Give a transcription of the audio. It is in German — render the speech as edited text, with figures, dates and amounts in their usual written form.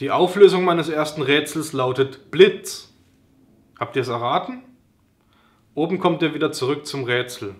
Die Auflösung meines ersten Rätsels lautet Blitz. Habt ihr es erraten? Oben kommt ihr wieder zurück zum Rätsel.